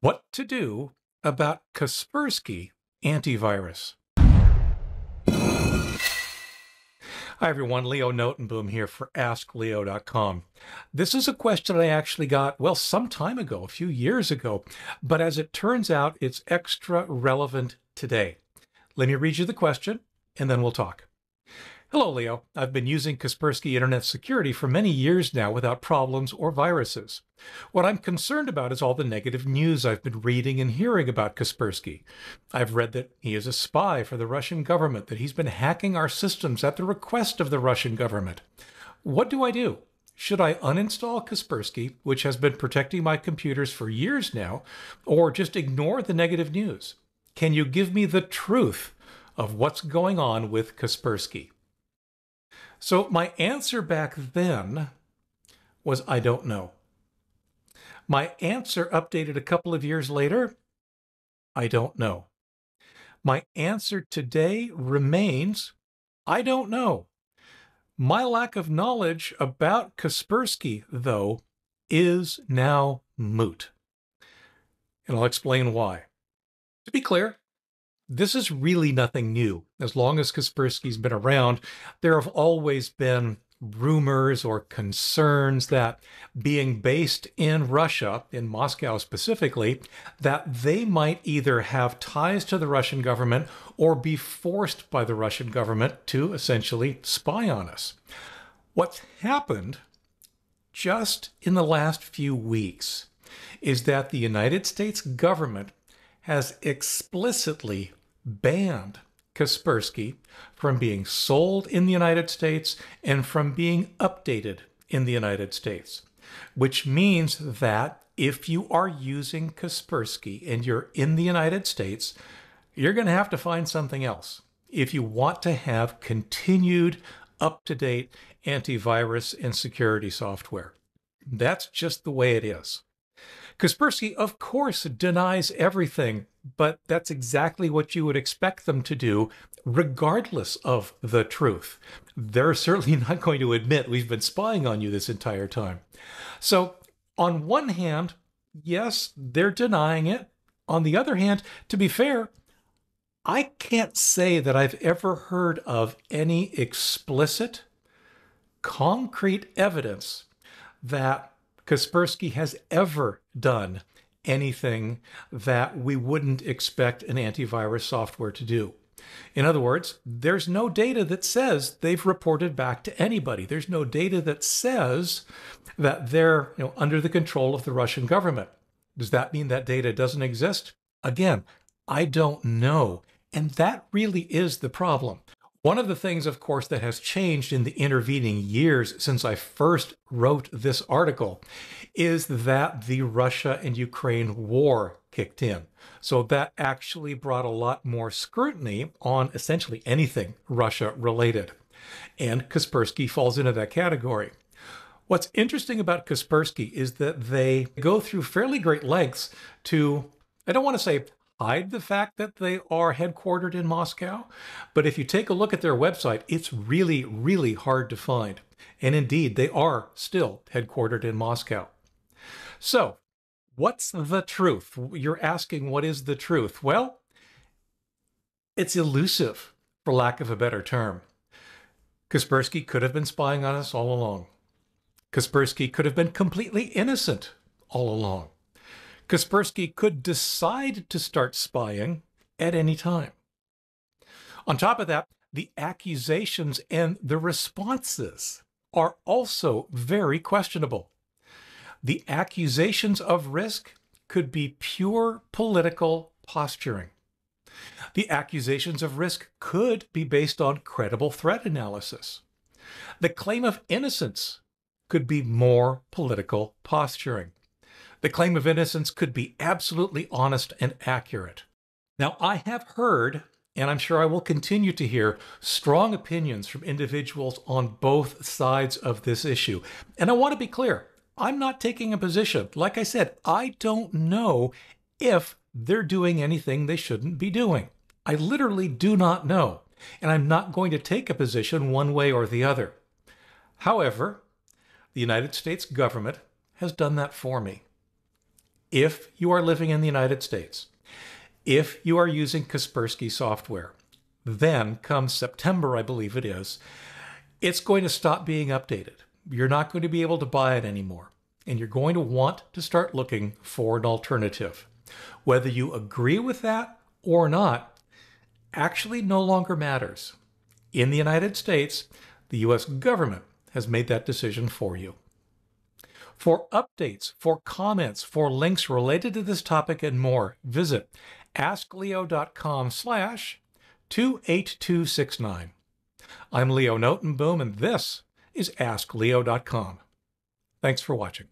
What to do about Kaspersky antivirus. Hi everyone, Leo Notenboom here for AskLeo.com. This is a question I actually got, well, some time ago, a few years ago, but as it turns out, it's extra relevant today. Let me read you the question and then we'll talk. Hello, Leo. I've been using Kaspersky Internet Security for many years now without problems or viruses. What I'm concerned about is all the negative news I've been reading and hearing about Kaspersky. I've read that he is a spy for the Russian government, that he's been hacking our systems at the request of the Russian government. What do I do? Should I uninstall Kaspersky, which has been protecting my computers for years now, or just ignore the negative news? Can you give me the truth of what's going on with Kaspersky? So my answer back then was, I don't know. My answer updated a couple of years later, I don't know. My answer today remains, I don't know. My lack of knowledge about Kaspersky, though, is now moot. And I'll explain why. To be clear, this is really nothing new. As long as Kaspersky's been around, there have always been rumors or concerns that, being based in Russia, in Moscow specifically, that they might either have ties to the Russian government or be forced by the Russian government to essentially spy on us. What's happened just in the last few weeks is that the United States government has explicitly banned Kaspersky from being sold in the United States and from being updated in the United States, which means that if you are using Kaspersky and you're in the United States, you're going to have to find something else if you want to have continued up-to-date antivirus and security software. That's just the way it is. Kaspersky, of course, denies everything, but that's exactly what you would expect them to do, regardless of the truth. They're certainly not going to admit we've been spying on you this entire time. So, on one hand, yes, they're denying it. On the other hand, to be fair, I can't say that I've ever heard of any explicit, concrete evidence that Kaspersky has ever done anything that we wouldn't expect an antivirus software to do. In other words, there's no data that says they've reported back to anybody. There's no data that says that they're under the control of the Russian government. Does that mean that data doesn't exist? Again, I don't know. And that really is the problem. One of the things, of course, that has changed in the intervening years since I first wrote this article is that the Russia and Ukraine war kicked in. So that actually brought a lot more scrutiny on essentially anything Russia related. And Kaspersky falls into that category. What's interesting about Kaspersky is that they go through fairly great lengths to, I don't want to say hide the fact that they are headquartered in Moscow, but if you take a look at their website, it's really, really hard to find. And indeed, they are still headquartered in Moscow. So, what's the truth? You're asking, what is the truth? Well, it's elusive, for lack of a better term. Kaspersky could have been spying on us all along. Kaspersky could have been completely innocent all along. Kaspersky could decide to start spying at any time. On top of that, the accusations and the responses are also very questionable. The accusations of risk could be pure political posturing. The accusations of risk could be based on credible threat analysis. The claim of innocence could be more political posturing. The claim of innocence could be absolutely honest and accurate. Now, I have heard, and I'm sure I will continue to hear, strong opinions from individuals on both sides of this issue. And I want to be clear, I'm not taking a position. Like I said, I don't know if they're doing anything they shouldn't be doing. I literally do not know. And I'm not going to take a position one way or the other. However, the United States government has done that for me. if you are living in the United States, if you are using Kaspersky software, then come September, I believe it is, it's going to stop being updated. You're not going to be able to buy it anymore. And you're going to want to start looking for an alternative. Whether you agree with that or not actually no longer matters. In the United States, the US government has made that decision for you. For updates, for comments, for links related to this topic and more, visit AskLeo.com/28269. I'm Leo Notenboom, and this is AskLeo.com. Thanks for watching.